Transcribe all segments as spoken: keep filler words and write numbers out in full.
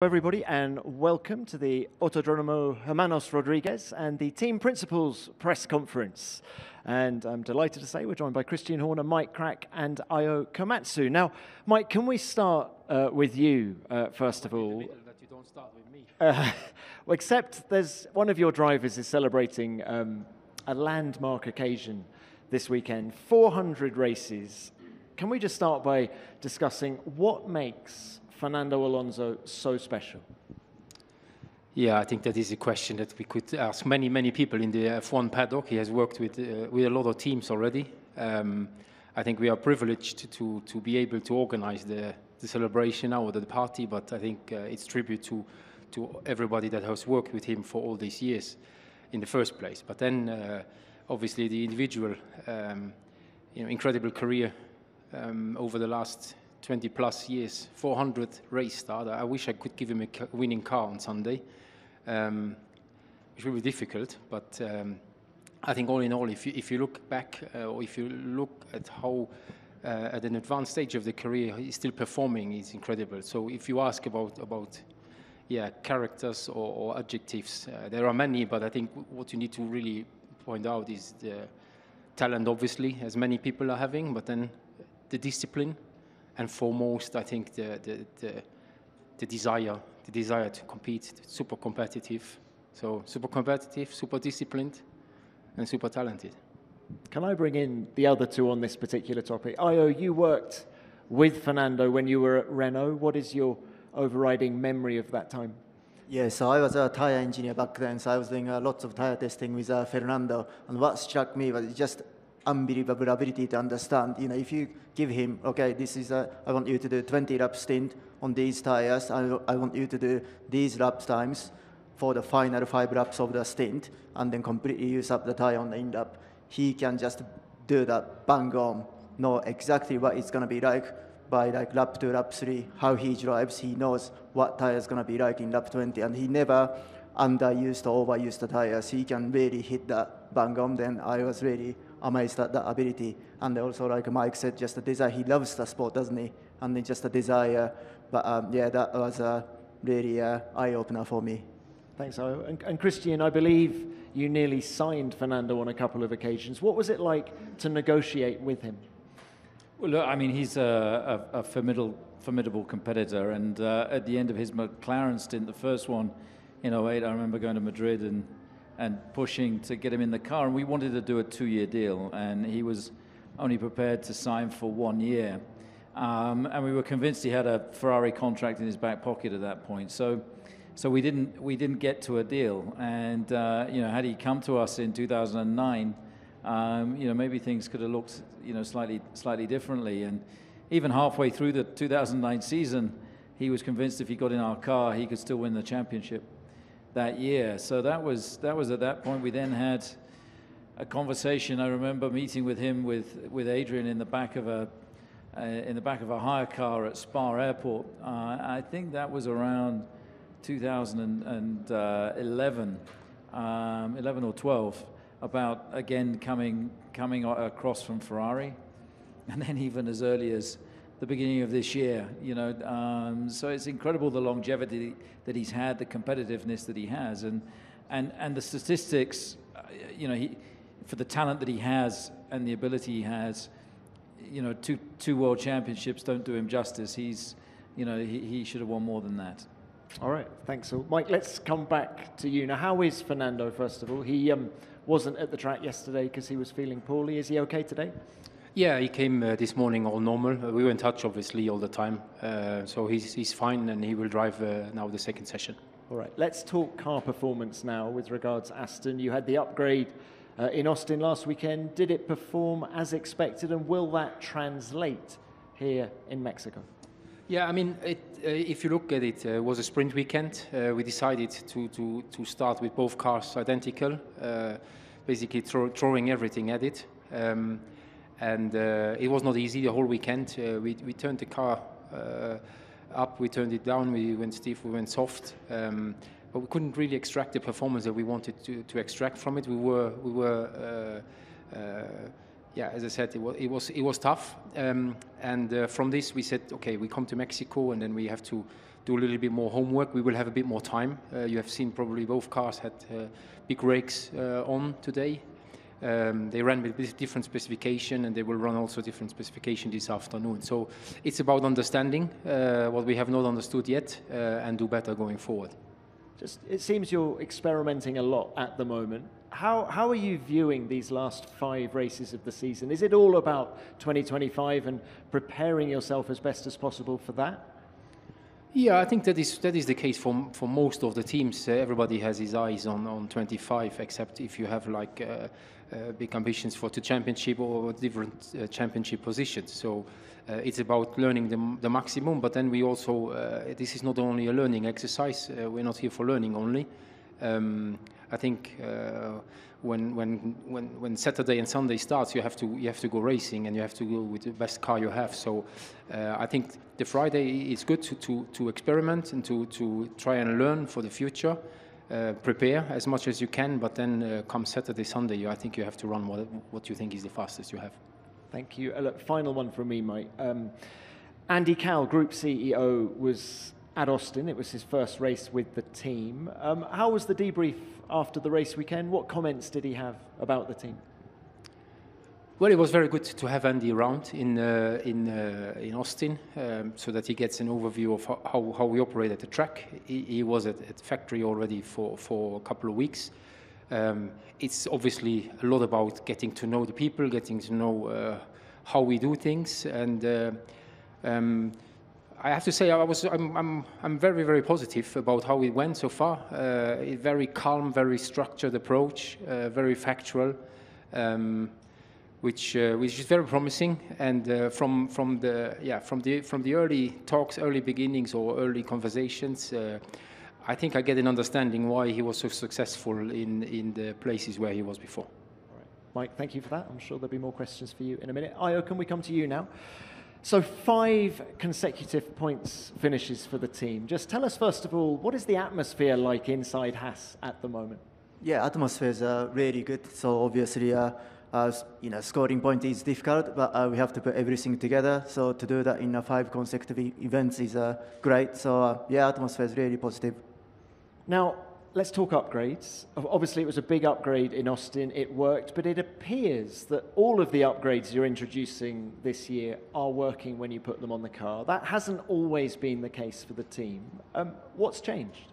Hello everybody and welcome to the Autodromo Hermanos Rodríguez and the Team Principals press conference. And I'm delighted to say we're joined by Christian Horner, Mike Krack and Ayo Komatsu. Now, Mike, can we start uh, with you uh, first of all? That you don't start with me. Uh, well, except there's one of your drivers is celebrating um, a landmark occasion this weekend, four hundred races. Can we just start by discussing what makes Fernando Alonso so special? Yeah, I think that is a question that we could ask many, many people in the F one paddock. He has worked with, uh, with a lot of teams already. Um, I think we are privileged to, to be able to organize the, the celebration now, or the party, but I think uh, it's tribute to, to everybody that has worked with him for all these years in the first place. But then, uh, obviously, the individual um, you know, incredible career um, over the last twenty plus years, four hundred race start. I wish I could give him a winning car on Sunday, um, which will be difficult. But um, I think all in all, if you, if you look back, uh, or if you look at how uh, at an advanced stage of the career he's still performing, it's incredible. So if you ask about about yeah characters or, or adjectives, uh, there are many. But I think what you need to really point out is the talent, obviously, as many people are having, but then the discipline. And foremost, I think the, the, the, the desire, the desire to compete, super competitive. So super competitive, super disciplined, and super talented. Can I bring in the other two on this particular topic? Ayo, you worked with Fernando when you were at Renault. What is your overriding memory of that time? Yeah, so I was a tire engineer back then, so I was doing uh, lots of tire testing with uh, Fernando. And what struck me was just unbelievable ability to understand. You know, if you give him, okay, this is a, I want you to do twenty lap stint on these tires, and I want you to do these lap times for the final five laps of the stint, and then completely use up the tire on the end lap. He can just do that bang on, know exactly what it's going to be like by like lap two, lap three, how he drives. He knows what tire is going to be like in lap twenty, and he never underused or overused the tires. He can really hit that bang on. Then I was really amazed at that ability. And also, like Mike said, just the desire. He loves the sport, doesn't he? And then just the desire. But um, yeah, that was a really uh, eye-opener for me. Thanks, Ayo. And, and Christian, I believe you nearly signed Fernando on a couple of occasions. What was it like to negotiate with him? Well, look, I mean, he's a, a, a formidable, formidable competitor. And uh, at the end of his McLaren stint, the first one in oh eight, I remember going to Madrid and and pushing to get him in the car, and we wanted to do a two-year deal, and he was only prepared to sign for one year. Um, and we were convinced he had a Ferrari contract in his back pocket at that point, so so we didn't we didn't get to a deal. And uh, you know, had he come to us in two thousand nine, um, you know, maybe things could have looked you know slightly slightly differently. And even halfway through the two thousand nine season, he was convinced if he got in our car, he could still win the championship that year. So that was that was at that point. We then had a conversation. I remember meeting with him with with Adrian in the back of a uh, in the back of a hire car at Spa Airport. Uh, I think that was around two thousand eleven, um, eleven or twelve. About again coming coming across from Ferrari, and then even as early as the beginning of this year, you know, um, so it's incredible the longevity that he's had, the competitiveness that he has, and and and the statistics, uh, you know, he for the talent that he has and the ability he has, you know, two two world championships don't do him justice. He's, you know, he, he should have won more than that. All right, thanks all. Mike, let's come back to you now. How is Fernando? First of all, he um, wasn't at the track yesterday because he was feeling poorly. Is he okay today? Yeah, he came uh, this morning all normal. Uh, we were in touch, obviously, all the time. Uh, so he's, he's fine, and he will drive uh, now the second session. All right, let's talk car performance now with regards to Aston. You had the upgrade uh, in Austin last weekend. Did it perform as expected, and will that translate here in Mexico? Yeah, I mean, it, uh, if you look at it, uh, it was a sprint weekend. Uh, we decided to, to, to start with both cars identical, uh, basically throw, throwing everything at it. Um, And uh, it was not easy the whole weekend. Uh, we, we turned the car uh, up, we turned it down, we went stiff, we went soft. Um, but we couldn't really extract the performance that we wanted to, to extract from it. We were, we were uh, uh, yeah, as I said, it was, it was, it was tough. Um, and uh, from this we said, okay, we come to Mexico and then we have to, do a little bit more homework. We will have a bit more time. Uh, you have seen probably both cars had uh, big rakes uh, on today. Um, they ran with different specification, and they will run also different specification this afternoon. So it's about understanding uh, what we have not understood yet uh, and do better going forward. Just, it seems you're experimenting a lot at the moment. How, how are you viewing these last five races of the season? Is it all about twenty twenty-five and preparing yourself as best as possible for that? Yeah, I think that is that is the case for for most of the teams. Uh, everybody has his eyes on on twenty-five, except if you have like uh, uh, big ambitions for the championship or different uh, championship positions. So uh, it's about learning the the maximum. But then we also uh, this is not only a learning exercise. Uh, we're not here for learning only. Um, I think uh, when when when when Saturday and Sunday starts, you have to you have to go racing, and you have to go with the best car you have. So uh, I think the Friday is good to to, to experiment and to, to try and learn for the future, uh, prepare as much as you can. But then uh, come Saturday, Sunday, I think you have to run what what you think is the fastest you have. Thank you. Uh, look, final one from me, Mike. Um, Andy Cowell, Group C E O, was at Austin. It was his first race with the team. Um, how was the debrief after the race weekend? What comments did he have about the team? Well, it was very good to have Andy around in uh, in uh, in Austin, um, so that he gets an overview of how how we operate at the track. He, he was at, at factory already for for a couple of weeks. Um, it's obviously a lot about getting to know the people, getting to know uh, how we do things, and. Uh, um, I have to say I was I'm I'm I'm very very positive about how it went so far. Uh, a very calm, very structured approach, uh, very factual, um, which uh, which is very promising. And uh, from from the yeah from the from the early talks, early beginnings, or early conversations, uh, I think I get an understanding why he was so successful in in the places where he was before. All right, Mike, thank you for that. I'm sure there'll be more questions for you in a minute. Ayo, can we come to you now? So five consecutive points finishes for the team. Just tell us, first of all, what is the atmosphere like inside Haas at the moment? Yeah, atmosphere is uh, really good. So obviously, uh, uh, you know, scoring point is difficult, but uh, we have to put everything together. So to do that in uh, five consecutive events is uh, great. So uh, yeah, atmosphere is really positive. Now, let's talk upgrades. Obviously, it was a big upgrade in Austin. It worked, but it appears that all of the upgrades you're introducing this year are working when you put them on the car. That hasn't always been the case for the team. Um, what's changed?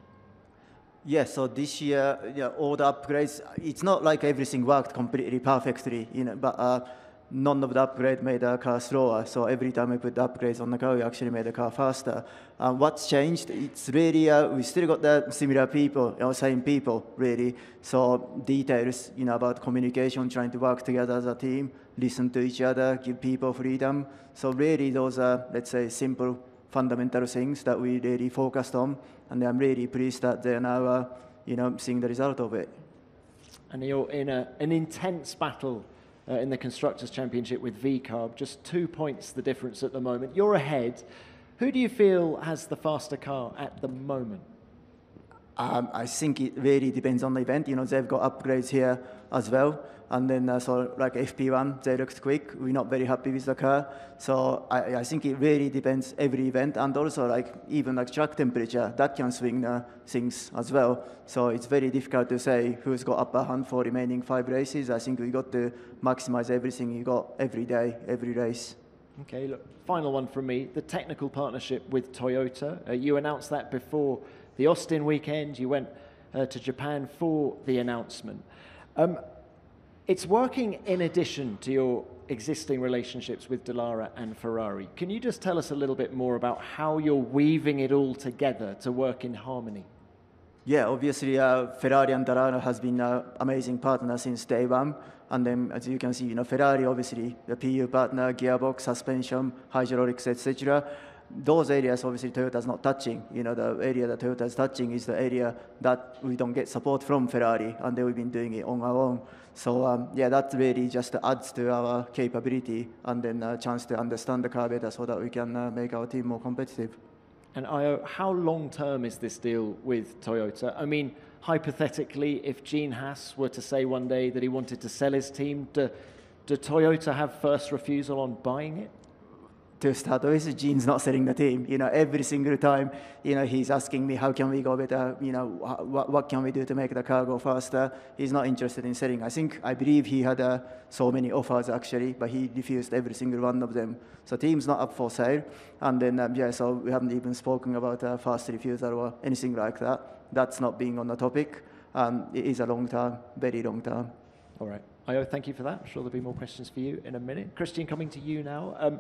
Yeah, so this year, you know, all the upgrades, it's not like everything worked completely perfectly, you know, but uh, none of the upgrade made the car slower. So every time we put the upgrades on the car, we actually made the car faster. Um, what's changed? It's really, uh, we still got the similar people, you know, same people, really. So details, you know, about communication, trying to work together as a team, listen to each other, give people freedom. So really those are, let's say, simple fundamental things that we really focused on. And I'm really pleased that they're now, uh, you know, seeing the result of it. And you're in a, an intense battle Uh, in the Constructors' Championship with V CARB. Just two points the difference at the moment. You're ahead. Who do you feel has the faster car at the moment? Um, I think it really depends on the event. You know, they've got upgrades here as well. And then, uh, so like F P one, they looked quick. We're not very happy with the car. So I, I think it really depends every event. And also, like, even like track temperature, that can swing uh, things as well. So it's very difficult to say who's got upper hand for remaining five races. I think we got to maximize everything you got every day, every race. Okay, look, final one from me. The technical partnership with Toyota. Uh, you announced that before the Austin weekend. You went uh, to Japan for the announcement. Um, It's working in addition to your existing relationships with Dallara and Ferrari. Can you just tell us a little bit more about how you're weaving it all together to work in harmony? Yeah, obviously uh, Ferrari and Dallara has been an amazing partner since day one. And then, as you can see, you know, Ferrari, obviously, the P U partner, gearbox, suspension, hydraulics, et cetera. Those areas, obviously, Toyota's not touching. You know, the area that Toyota's touching is the area that we don't get support from Ferrari, and then we've been doing it on our own. So, um, yeah, that really just adds to our capability and then a chance to understand the car better so that we can uh, make our team more competitive. And Ayo, how long-term is this deal with Toyota? I mean, hypothetically, if Gene Haas were to say one day that he wanted to sell his team, do, do Toyota have first refusal on buying it? to start with, Gene's not setting the team. You know, every single time, you know, he's asking me, how can we go better? You know, what, what can we do to make the car go faster? He's not interested in setting. I think, I believe he had uh, so many offers, actually, but he refused every single one of them. So team's not up for sale. And then, um, yeah, so we haven't even spoken about uh, fast refusal or anything like that. That's not being on the topic. Um, it is a long term, very long term. All right. Ayo, thank you for that. I'm sure there'll be more questions for you in a minute. Christian, coming to you now. Um,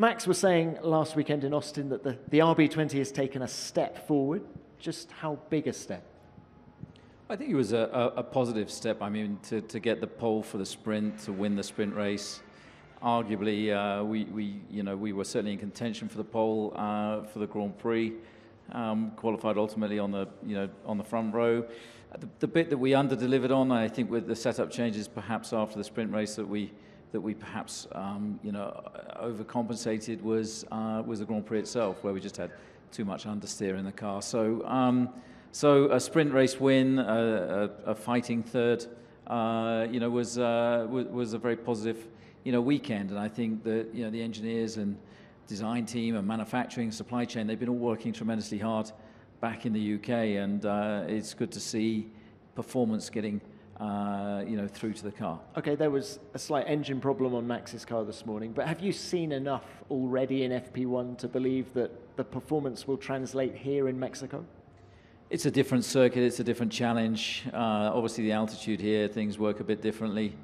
Max was saying last weekend in Austin that the, the R B twenty has taken a step forward. Just how big a step? I think it was a, a, a positive step. I mean, to, to get the pole for the sprint, to win the sprint race. Arguably, uh, we, we, you know, we were certainly in contention for the pole uh, for the Grand Prix. Um, qualified ultimately on the, you know, on the front row. The, the bit that we under-delivered on, I think, with the setup changes, perhaps after the sprint race, that we. that we perhaps, um, you know, overcompensated was uh, was the Grand Prix itself, where we just had too much understeer in the car. So, um, so a sprint race win, a, a, a fighting third, uh, you know, was, uh, was was a very positive, you know, weekend. And I think that, you know, the engineers and design team and manufacturing, supply chain, they've been all working tremendously hard back in the U K, and uh, it's good to see performance getting. Uh, you know, through to the car. Okay, there was a slight engine problem on Max's car this morning, but have you seen enough already in F P one to believe that the performance will translate here in Mexico? It's a different circuit, it's a different challenge. Uh, obviously, the altitude here, things work a bit differently.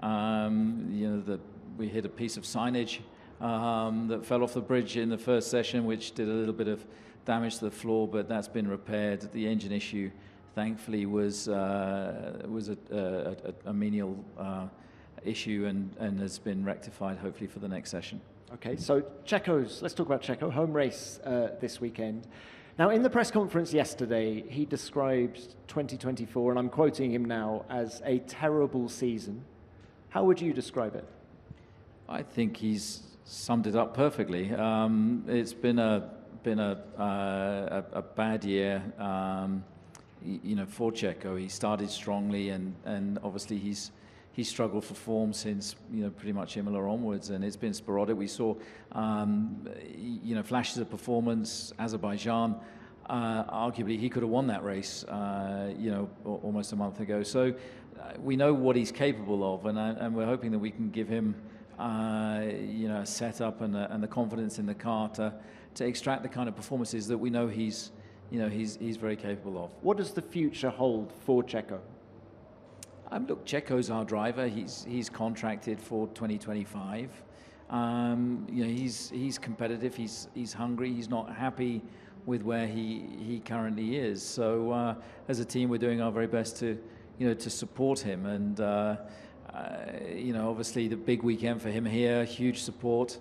Um, you know, the, we hit a piece of signage um, that fell off the bridge in the first session, which did a little bit of damage to the floor, but that's been repaired. The engine issue, thankfully, was uh, was a, a, a menial uh, issue and, and has been rectified, hopefully, for the next session. Okay, so Checo's, let's talk about Checo, home race uh, this weekend. Now, in the press conference yesterday, he described twenty twenty-four, and I'm quoting him now, as a terrible season. How would you describe it? I think he's summed it up perfectly. Um, it's been a been a uh, a, a bad year. Um, You know, for Checo, he started strongly, and, and obviously he's he struggled for form since, you know, pretty much Imola onwards, and it's been sporadic. We saw, um, you know, flashes of performance. Azerbaijan, uh, arguably, he could have won that race, uh, you know, almost a month ago. So uh, we know what he's capable of, and I, and we're hoping that we can give him, uh, you know, a setup and a, and the confidence in the car to to extract the kind of performances that we know he's. You know, he's, he's very capable of. What does the future hold for Checo? Um, look, Checo's our driver. He's, he's contracted for twenty twenty-five. Um, you know, he's, he's competitive. He's, he's hungry. He's not happy with where he, he currently is. So uh, as a team, we're doing our very best to, you know, to support him. And, uh, uh, you know, obviously the big weekend for him here, huge support.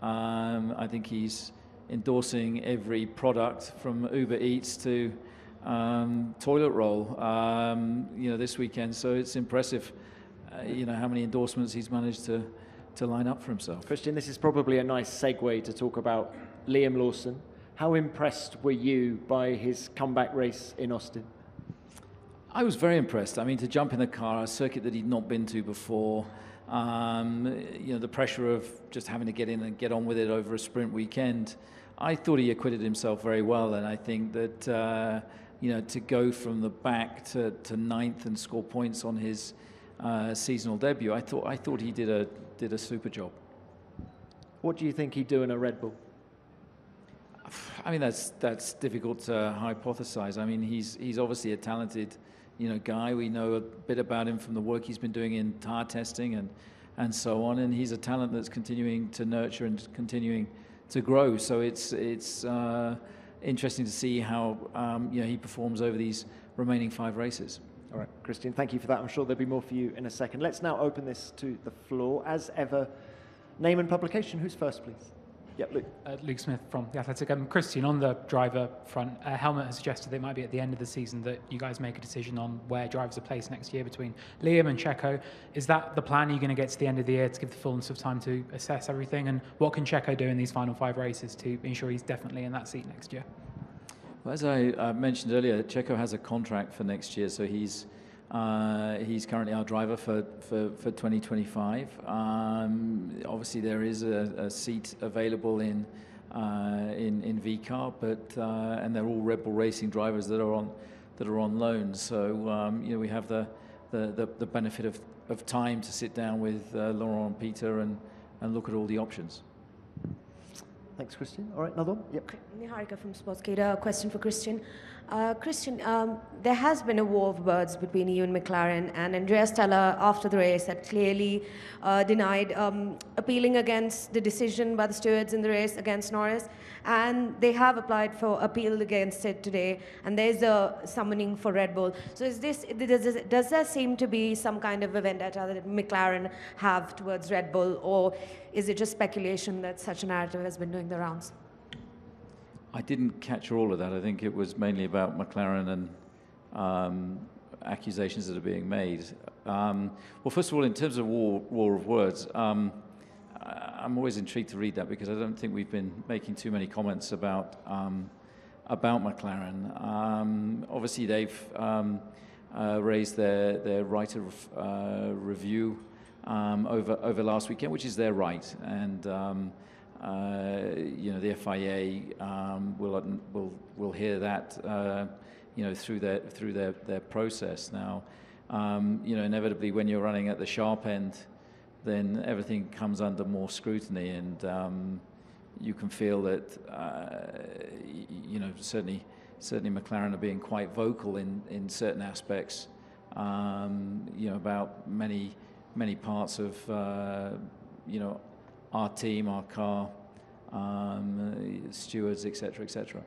Um, I think he's endorsing every product from Uber Eats to um, toilet roll, um, you know, this weekend. So it's impressive, uh, you know, how many endorsements he's managed to, to line up for himself. Christian, this is probably a nice segue to talk about Liam Lawson. How impressed were you by his comeback race in Austin? I was very impressed. I mean, to jump in the car, a circuit that he'd not been to before, Um, you know, the pressure of just having to get in and get on with it over a sprint weekend. I thought he acquitted himself very well, and I think that, uh, you know, to go from the back to, to ninth and score points on his uh, seasonal debut, I thought I thought he did a did a super job. What do you think he'd do in a Red Bull? I mean, that's that's difficult to hypothesize. I mean, he's he's obviously a talented, you know, guy. We know a bit about him from the work he's been doing in tire testing and and so on, and he's a talent that's continuing to nurture and continuing to grow. So it's it's uh, interesting to see how um, you know, he performs over these remaining five races. All right, Christian, thank you for that. I'm sure there'll be more for you in a second. Let's now open this to the floor. As ever, name and publication. Who's first, please? Yeah, Luke. Uh, Luke Smith from The Athletic. Um, Christian, on the driver front, uh, Helmut has suggested that it might be at the end of the season that you guys make a decision on where drivers are placed next year between Liam and Checo. Is that the plan? Are you going to get to the end of the year to give the fullness of time to assess everything? And what can Checo do in these final five races to ensure he's definitely in that seat next year? Well, as I uh, mentioned earlier, Checo has a contract for next year, so he's Uh, he's currently our driver for, for, for twenty twenty-five. Um, obviously, there is a, a seat available in uh, in, in V CARB, but uh, and they're all Red Bull Racing drivers that are on that are on loan. So um, you know, we have the the, the, the benefit of, of time to sit down with uh, Laurent and Peter and and look at all the options. Thanks, Christian. All right, another one? Yep. Niharika from Sportskeeda. A question for Christian. Uh, Christian, um, there has been a war of words between you and McLaren, and Andrea Stella, after the race, had clearly uh, denied um, appealing against the decision by the stewards in the race against Norris, and they have applied for appeal against it today, and there's a summoning for Red Bull. So is this, does, this, does there seem to be some kind of a vendetta that McLaren have towards Red Bull, or is it just speculation that such a narrative has been doing the rounds? I didn't catch all of that. I think it was mainly about McLaren and um, accusations that are being made. Um, well, first of all, in terms of war, war of words, um, I'm always intrigued to read that because I don't think we've been making too many comments about um, about McLaren. Um, obviously, they've um, uh, raised their their right of uh, review um, over over last weekend, which is their right, and. Um, Uh, you know, the F I A um, will will will hear that uh, you know through their through their, their process now. Um, you know, inevitably, when you're running at the sharp end, then everything comes under more scrutiny, and um, you can feel that uh, you know certainly certainly McLaren are being quite vocal in in certain aspects. Um, you know, about many many parts of uh, you know. our team, our car, um, stewards, et cetera, et cetera.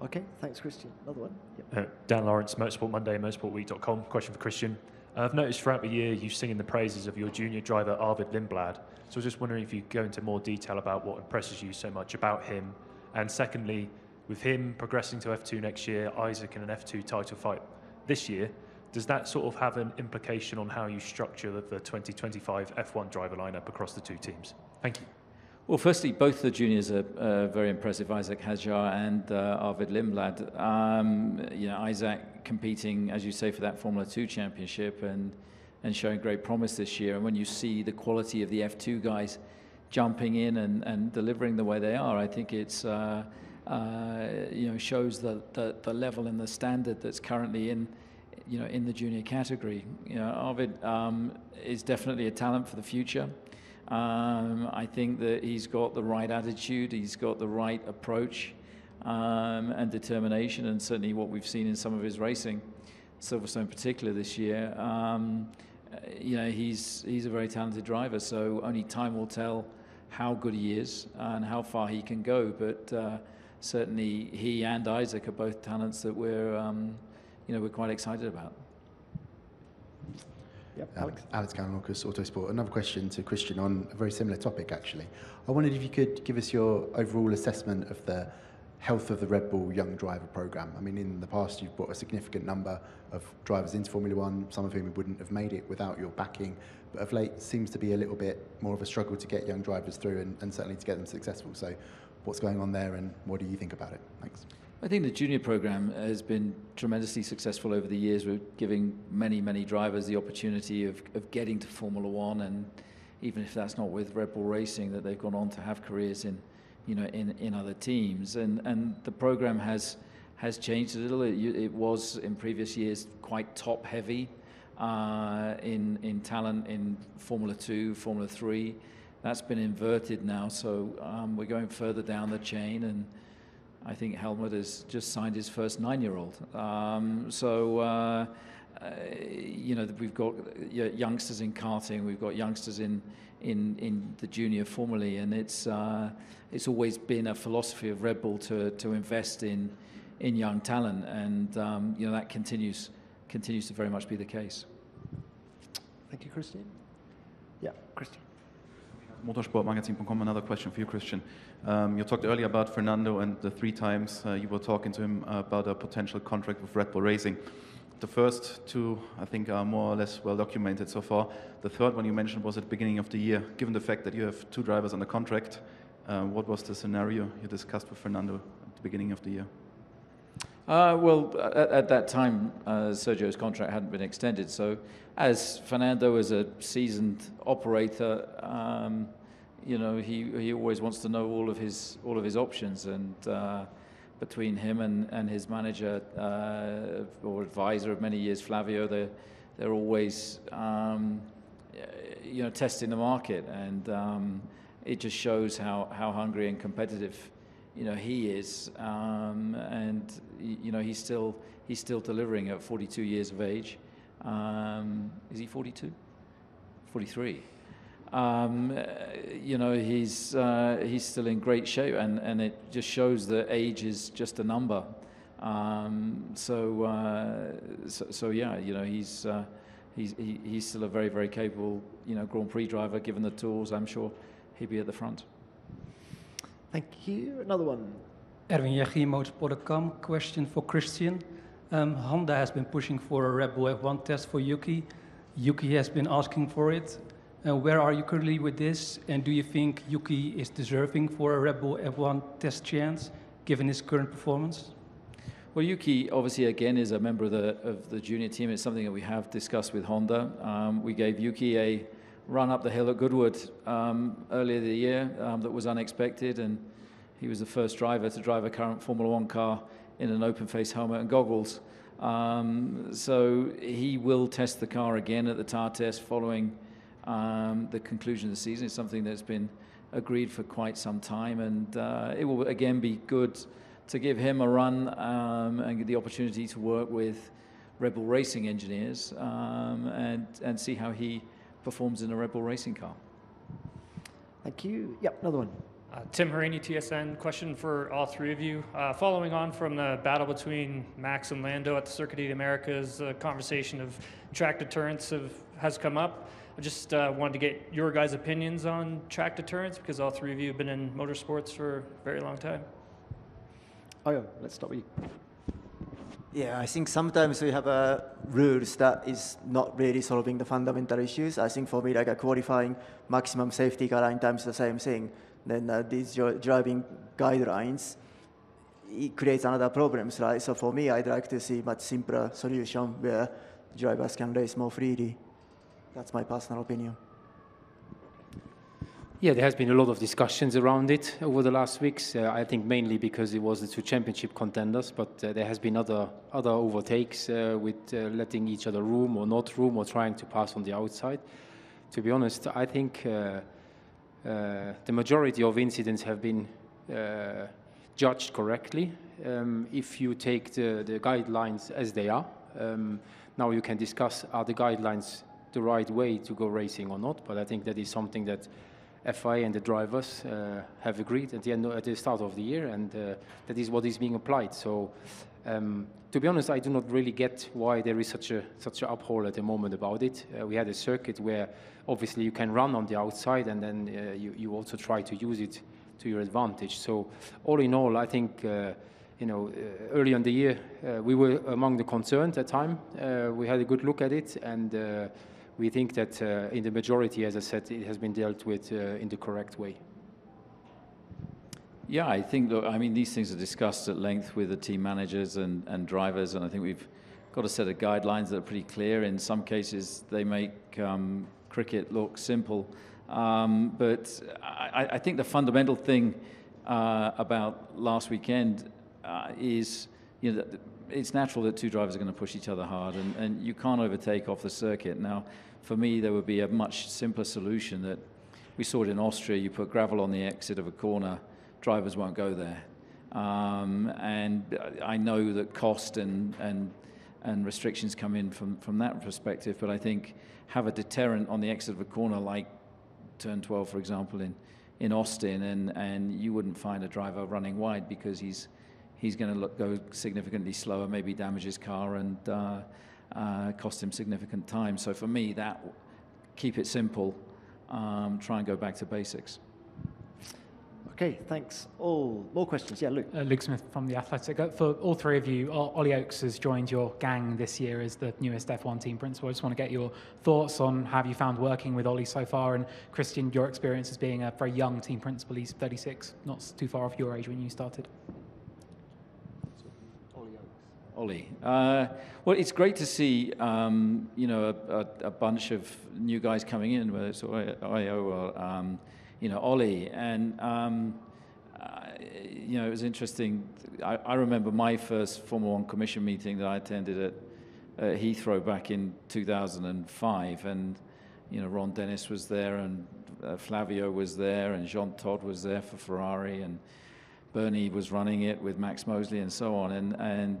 Okay, thanks, Christian. Another one. Yep. Uh, Dan Lawrence, Motorsport Monday, motorsport week dot com. Question for Christian. Uh, I've noticed throughout the year you've singing the praises of your junior driver, Arvid Lindblad. So I was just wondering if you could go into more detail about what impresses you so much about him. And secondly, with him progressing to F two next year, Isaac in an F two title fight this year, does that sort of have an implication on how you structure the, the twenty twenty-five F one driver lineup across the two teams? Thank you. Well, firstly, both the juniors are uh, very impressive, Isaac Hajar and uh, Arvid Lindblad. Um, you know, Isaac competing, as you say, for that Formula two championship and, and showing great promise this year. And when you see the quality of the F two guys jumping in and, and delivering the way they are, I think it's, uh, uh, you know, shows the, the, the level and the standard that's currently in you know, in the junior category. You know, Arvid um, is definitely a talent for the future. Um, I think that he's got the right attitude, he's got the right approach um, and determination, and certainly what we've seen in some of his racing, Silverstone in particular this year, um, you know, he's, he's a very talented driver, so only time will tell how good he is and how far he can go, but uh, certainly he and Isaac are both talents that we're um, you know, we're quite excited about. Yep. Alex, Alex Kalanokos, Autosport. Another question to Christian on a very similar topic, actually. I wondered if you could give us your overall assessment of the health of the Red Bull young driver program. I mean, in the past, you've brought a significant number of drivers into Formula One, some of whom wouldn't have made it without your backing, but of late seems to be a little bit more of a struggle to get young drivers through and, and certainly to get them successful. So what's going on there and what do you think about it? Thanks. I think the junior program has been tremendously successful over the years. We're giving many, many drivers the opportunity of, of getting to Formula One, and even if that's not with Red Bull Racing, that they've gone on to have careers in, you know, in, in other teams. And and the program has has changed a little. It, it was in previous years quite top heavy uh, in in talent in Formula Two, Formula Three. That's been inverted now, so um, we're going further down the chain and. I think Helmut has just signed his first nine-year-old. Um, so, uh, uh, you know, we've got youngsters in karting, we've got youngsters in in, in the junior formulae, and it's uh, it's always been a philosophy of Red Bull to to invest in in young talent, and um, you know that continues continues to very much be the case. Thank you, Christian. Yeah, Christian. motorsport magazine dot com, another question for you, Christian. Um, you talked earlier about Fernando and the three times uh, you were talking to him about a potential contract with Red Bull Racing. The first two, I think, are more or less well documented so far. The third one you mentioned was at the beginning of the year. Given the fact that you have two drivers on the contract, uh, what was the scenario you discussed with Fernando at the beginning of the year? Uh, well, at, at that time, uh, Sergio's contract hadn't been extended. So as Fernando is a seasoned operator, um, you know, he, he always wants to know all of his, all of his options. And uh, between him and, and his manager uh, or advisor of many years, Flavio, they're, they're always, um, you know, testing the market. And um, it just shows how, how hungry and competitive you know he is, um, and you know he's still he's still delivering at forty-two years of age. Um, is he forty-two? forty-three. Um, you know he's uh, he's still in great shape, and and it just shows that age is just a number. Um, so, uh, so so yeah, you know he's uh, he's he, he's still a very very capable you know Grand Prix driver. Given the tools, I'm sure he'd be at the front. Thank you. Another one. Erwin Yechi, Motorsport dot com. Question for Christian. Um, Honda has been pushing for a Red Bull F one test for Yuki. Yuki has been asking for it. Uh, where are you currently with this? And do you think Yuki is deserving for a Red Bull F one test chance, given his current performance? Well, Yuki, obviously, again, is a member of the, of the junior team. It's something that we have discussed with Honda. Um, we gave Yuki a run up the hill at Goodwood um, earlier the year um, that was unexpected, and he was the first driver to drive a current Formula One car in an open face helmet and goggles. Um, so he will test the car again at the T A R test following um, the conclusion of the season. It's something that's been agreed for quite some time, and uh, it will again be good to give him a run um, and the opportunity to work with Red Bull Racing engineers um, and, and see how he performs in a Red Bull racing car. Thank you. Yep, another one. Uh, Tim Harini, T S N. Question for all three of you. Uh, following on from the battle between Max and Lando at the Circuit of the Americas, the conversation of track deterrence have, has come up. I just uh, wanted to get your guys' opinions on track deterrence, because all three of you have been in motorsports for a very long time. Oh, yeah. Let's start with you. Yeah, I think sometimes we have uh, rules that is not really solving the fundamental issues. I think for me, like a qualifying maximum safety car nine times the same thing. Then uh, these driving guidelines, it creates another problems, right? So for me, I'd like to see much simpler solution where drivers can race more freely. That's my personal opinion. Yeah, there has been a lot of discussions around it over the last weeks. Uh, I think mainly because it was the two championship contenders, but uh, there has been other other overtakes uh, with uh, letting each other room or not room or trying to pass on the outside. To be honest, I think uh, uh, the majority of incidents have been uh, judged correctly. Um, if you take the, the guidelines as they are, um, now you can discuss are the guidelines the right way to go racing or not, but I think that is something that F I A and the drivers uh, have agreed at the end, at the start of the year, and uh, that is what is being applied. So, um, to be honest, I do not really get why there is such a such an uproar at the moment about it. Uh, we had a circuit where obviously you can run on the outside, and then uh, you you also try to use it to your advantage. So, all in all, I think. Uh, You know, uh, early in the year, uh, we were among the concerned at the time. Uh, we had a good look at it, and uh, we think that uh, in the majority, as I said, it has been dealt with uh, in the correct way. Yeah, I think, look, I mean, these things are discussed at length with the team managers and, and drivers, and I think we've got a set of guidelines that are pretty clear. In some cases, they make um, cricket look simple. Um, but I, I think the fundamental thing uh, about last weekend Uh, is, you know, it's natural that two drivers are going to push each other hard, and, and you can't overtake off the circuit. Now, for me, there would be a much simpler solution that we saw it in Austria. You put gravel on the exit of a corner, drivers won't go there. Um, and I know that cost and, and, and restrictions come in from, from that perspective, but I think have a deterrent on the exit of a corner like turn twelve, for example, in, in Austin, and, and you wouldn't find a driver running wide because he's he's going to look, go significantly slower, maybe damage his car and uh, uh, cost him significant time. So for me, that keep it simple, um, try and go back to basics. Okay, thanks. All more questions? Yeah, Luke. Uh, Luke Smith from the Athletic. Uh, for all three of you, Ollie Oakes has joined your gang this year as the newest F one team principal. I just want to get your thoughts on how you found working with Ollie so far, and Christian, your experience as being a very young team principal. He's thirty-six, not too far off your age when you started. Ollie. Uh, well, it's great to see um, you know a, a, a bunch of new guys coming in, whether it's Ayo or um, you know Ollie, and um, uh, you know it was interesting. I, I remember my first Formula One Commission meeting that I attended at uh, Heathrow back in two thousand five, and you know Ron Dennis was there, and uh, Flavio was there, and Jean Todt was there for Ferrari, and Bernie was running it with Max Mosley and so on, and and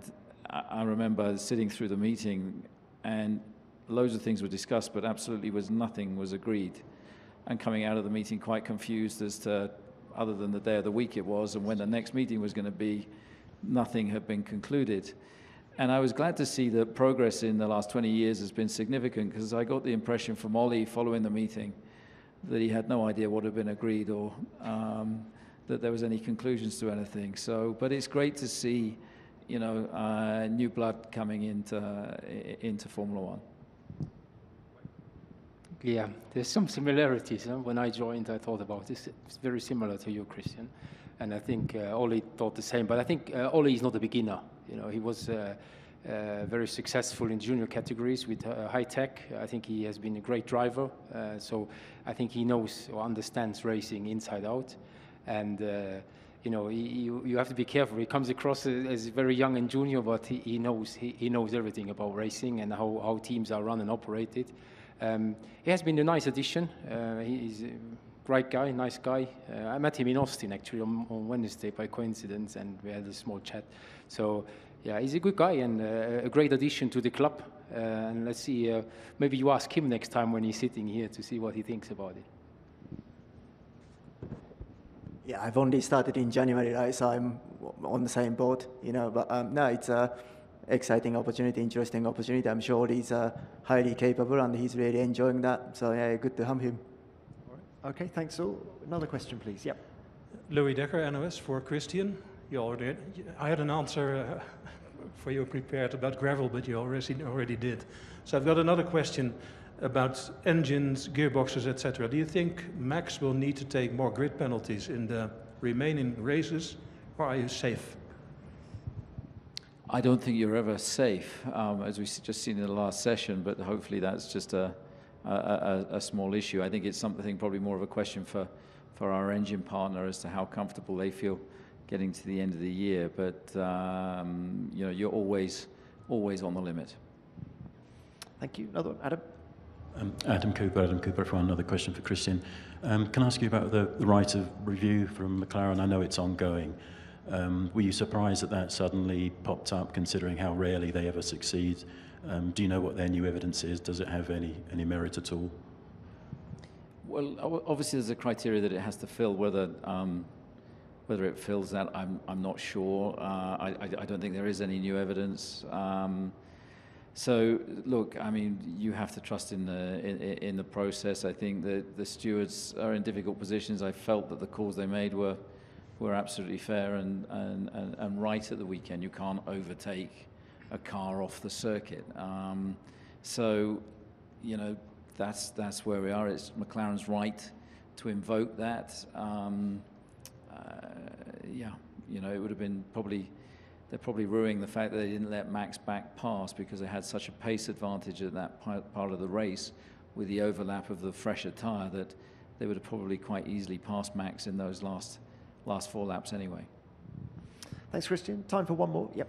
I remember sitting through the meeting, and loads of things were discussed, but absolutely was nothing was agreed, and coming out of the meeting quite confused as to, other than the day of the week it was and when the next meeting was going to be, nothing had been concluded. And I was glad to see that progress in the last twenty years has been significant, because I got the impression from Ollie following the meeting that he had no idea what had been agreed, or um, that there was any conclusions to anything. So, but it's great to see, you know, uh, new blood coming into uh, into Formula One. Yeah, there's some similarities. Huh? When I joined, I thought about this. It's very similar to you, Christian, and I think uh, Ollie thought the same. But I think uh, Ollie is not a beginner. You know, he was uh, uh, very successful in junior categories with uh, high tech. I think he has been a great driver. Uh, so I think he knows or understands racing inside out. And, uh, you know, you, you have to be careful. He comes across as very young and junior, but he, he knows he, he knows everything about racing and how, how teams are run and operated. Um, he has been a nice addition. Uh, he's a great guy, nice guy. Uh, I met him in Austin, actually, on, on Wednesday by coincidence, and we had a small chat. So, yeah, he's a good guy and uh, a great addition to the club. Uh, and let's see, uh, maybe you ask him next time when he's sitting here to see what he thinks about it. Yeah, I've only started in January, right? So I'm on the same boat, you know. But um, no, it's an exciting opportunity, interesting opportunity. I'm sure he's uh, highly capable, and he's really enjoying that. So yeah, good to have him. All right. Okay, thanks all. Another question, please. Yep. Louis Decker, N O S, for Christian. You already, I had an answer uh, for you prepared about gravel, but you already already did. So I've got another question about engines, gearboxes, et cetera. Do you think Max will need to take more grid penalties in the remaining races, or are you safe? I don't think you're ever safe, um, as we've just seen in the last session, but hopefully that's just a, a, a, a small issue. I think it's something probably more of a question for, for our engine partner as to how comfortable they feel getting to the end of the year, but um, you know, you're always, always on the limit. Thank you. Another one, Adam. Um, Adam Cooper, Adam Cooper for another question for Christian. Um, can I ask you about the, the right of review from McLaren? I know it's ongoing. Um, were you surprised that that suddenly popped up, considering how rarely they ever succeed? Um, do you know what their new evidence is? Does it have any, any merit at all? Well, obviously there's a criteria that it has to fill. Whether, um, whether it fills that, I'm, I'm not sure. Uh, I, I, I don't think there is any new evidence. Um, So look, I mean, you have to trust in the in, in the process. I think that the stewards are in difficult positions. I felt that the calls they made were were absolutely fair and and, and, and right at the weekend. You can't overtake a car off the circuit. Um, so, you know, that's that's where we are. It's McLaren's right to invoke that. Um, uh, yeah, you know, it would have been probably. They're probably ruining the fact that they didn't let Max back pass, because they had such a pace advantage at that part of the race with the overlap of the fresher tyre that they would have probably quite easily passed Max in those last last four laps anyway. Thanks, Christian. Time for one more. Yep.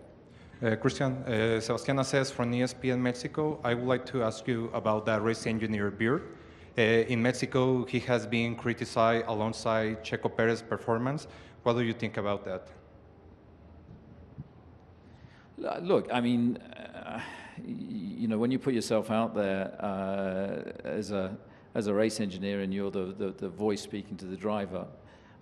Uh, Christian, uh, Sebastián says from E S P N Mexico, I would like to ask you about that race engineer Bird. Uh, in Mexico, he has been criticized alongside Checo Perez's performance. What do you think about that? Look, I mean, uh, you know, when you put yourself out there uh, as a as a race engineer, and you're the the, the voice speaking to the driver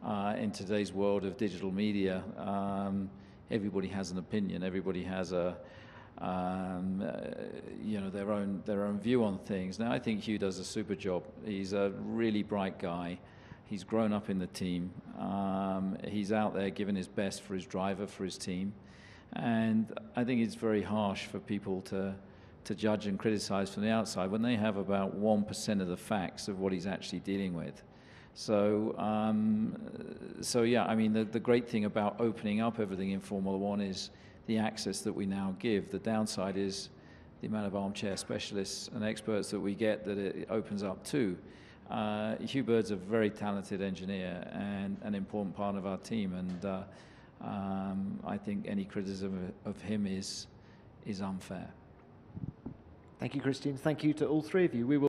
uh, in today's world of digital media, um, everybody has an opinion. Everybody has a um, uh, you know their own their own view on things. Now, I think Hugh does a super job. He's a really bright guy. He's grown up in the team. Um, he's out there giving his best for his driver, for his team. And I think it's very harsh for people to to judge and criticize from the outside when they have about one percent of the facts of what he's actually dealing with. So, um, so yeah, I mean, the, the great thing about opening up everything in Formula One is the access that we now give. The downside is the amount of armchair specialists and experts that we get that it opens up to. Uh, Hugh Bird's a very talented engineer and an important part of our team, and uh, um, I think any criticism of him is, is unfair. Thank you, Christian. Thank you to all three of you. We will